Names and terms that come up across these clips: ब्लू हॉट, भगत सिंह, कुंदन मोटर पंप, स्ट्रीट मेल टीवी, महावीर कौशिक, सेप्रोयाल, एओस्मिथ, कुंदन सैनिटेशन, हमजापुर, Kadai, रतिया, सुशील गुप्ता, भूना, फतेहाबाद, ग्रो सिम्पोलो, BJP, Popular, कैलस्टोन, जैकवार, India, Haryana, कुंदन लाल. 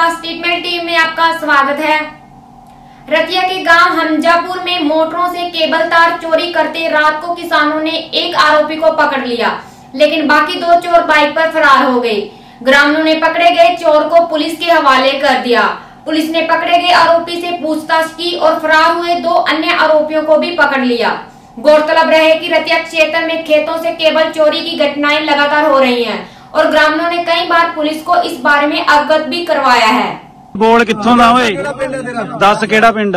आपका स्ट्रीट मेल टीवी में आपका स्वागत है। रतिया के गांव हमजापुर में मोटरों से केबल तार चोरी करते रात को किसानों ने एक आरोपी को पकड़ लिया, लेकिन बाकी दो चोर बाइक पर फरार हो गए। ग्रामीणों ने पकड़े गए चोर को पुलिस के हवाले कर दिया। पुलिस ने पकड़े गए आरोपी से पूछताछ की और फरार हुए दो अन्य आरोपियों को भी पकड़ लिया। गौरतलब रहे कि रतिया क्षेत्र में खेतों से केबल चोरी की घटनाएं लगातार हो रही हैं और ग्रामीणों ने कई बार पुलिस को इस बारे में अवगत भी करवाया है। बोल कित्थों दा ओए? 10 केड़ा पिंड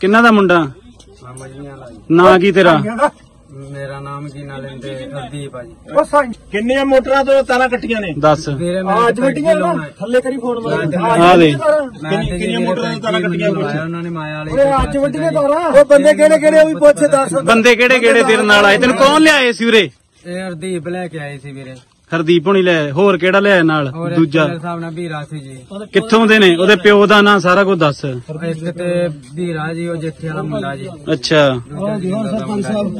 किन्ना दा मुंडा? ना की तेरा? मेरा नाम की ना लेंदे हरदीप आ जी। किन्ने मोटरां तो तारां कट्टियां ने? 10 आज कट्टियां ना थल्ले करी फोन आ दे। किन्ने मोटरां तारां कट्टियां उन्होंने माया वाले ओए आज वड्डीयां तारां ओ बंदे केड़े केड़े ओ भी पूछ 10 बंदे केड़े केड़े तेरे नाल आए? तेन कौन लियाए सी उरे? ए हरदीप लेके आए सी वीरे। हरदीप होनी ले होर केड़ा ले नाल दूजा साहब ना बीरा सी जी। कित्थों दे ने? ओदे प्यो दा नाम सारा कुछ दस। एक ते बीरा जी ओ जेठी वाला मुंडा जी। अच्छा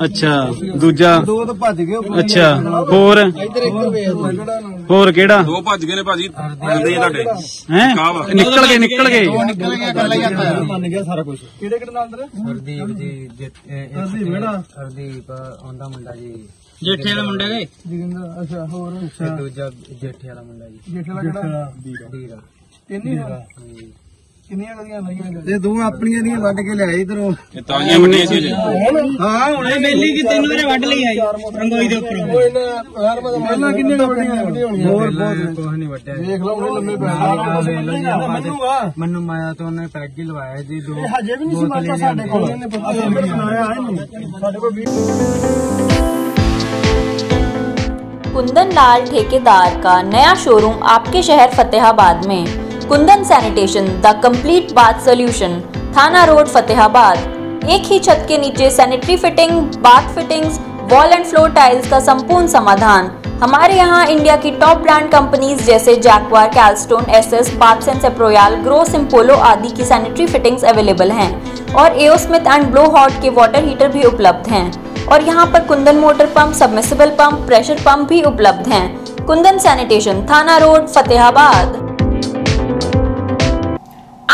अच्छा दूजा दो तो भज गए। अच्छा होर होर केड़ा? दो भज गए ने भाजी जल्दी तोडे हैं निकल गए। निकल गए बन गया सारा कुछ। केड़े केड़े नाल तेरे? हरदीप जी हरदीप बेड़ा हरदीप ओंदा मुंडा जी जेठे वाला मुंडा गए। अच्छा होर दूजा जेठे वाला मुंडा जी। जेठे वाला केड़ा? बीरा बीरा। इन्नी किन्नियां गलियां लगियां ते दो अपनियां दी वड के लियाए इधरों ते तांगियां वड्डियां सी। हां हुणे मेली की तीन वारे वड लई आई रंगोई दे उपर। ओ इना हर मत मेला किन्ने वड्डियां होणीयां? होर बहुत कोह नहीं वड्डे। देख लो हुणे लंबे पैर मन्नू माया तो ने पैग ही लवाया जी। दो हजे भी नहीं माता साडे कोल बनाया है साडे कोल। कुंदन लाल ठेकेदार का नया शोरूम आपके शहर फतेहाबाद में। कुंदन सैनिटेशन the complete bath solution, Thana road फतेहाबाद। एक ही छत के नीचे sanitary fitting, bath fittings, wall and floor tiles का संपूर्ण समाधान। हमारे यहाँ इंडिया की टॉप ब्रांड कंपनीज जैसे जैकवार, कैलस्टोन, एसएस, सेप्रोयाल, ग्रो सिम्पोलो आदि की सैनिटरी फिटिंग्स अवेलेबल हैं और एओस्मिथ एंड ब्लू हॉट के वाटर हीटर भी उपलब्ध हैं और यहाँ पर कुंदन मोटर पंप, submersible pump, pressure pump भी उपलब्ध हैं। कुंदन सैनिटेशन, Thana road फतेहाबाद।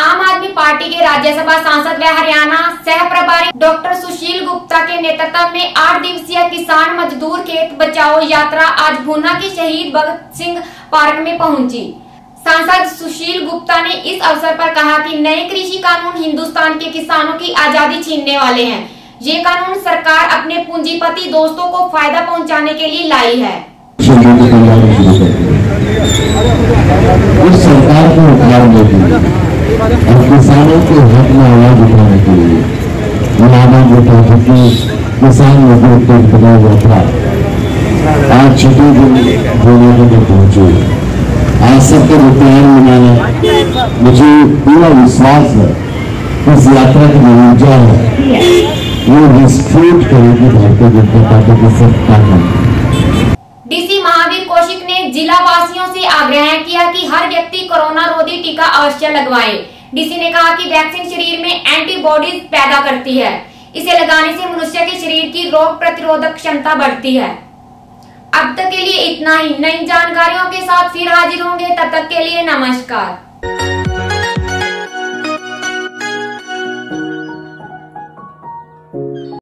Aam Aadmi party के राज्यसभा सांसद व हरियाणा सह प्रभारी डॉक्टर सुशील गुप्ता के नेतृत्व में 8 दिवसीय किसान मजदूर खेत बचाओ यात्रा आज भूना की शहीद भगत सिंह पार्क में पहुंची। सांसद सुशील गुप्ता ने इस अवसर पर कहा कि नए कृषि कानून हिंदुस्तान के किसानों की आजादी छीनने वाले हैं। ये कानून सरकार अपने पूंजीपति दोस्तों को फायदा पहुंचाने के लिए लाई है। उस सरकार को उठाने के लिए और किसानों के हक में आवाज उठाने के लिए किसान मजदूर को बना हुआ था। आज छठे दिन भूमि में पहुंचे, आज सबको उत्तरायण मनाया। मुझे पूरा विश्वास है इस यात्रा की ऊर्जा है वो रिस्ट्रीट करेगी भारतीय जनता पार्टी के सरकार। डीसी महावीर कौशिक ने जिला वासियों से आग्रह किया कि हर व्यक्ति कोरोना रोधी टीका अवश्य लगवाए। डीसी ने कहा कि वैक्सीन शरीर में एंटीबॉडीज पैदा करती है, इसे लगाने से मनुष्य के शरीर की रोग प्रतिरोधक क्षमता बढ़ती है। अब तक के लिए इतना ही। नई जानकारियों के साथ फिर हाजिर होंगे, तब तक के लिए नमस्कार।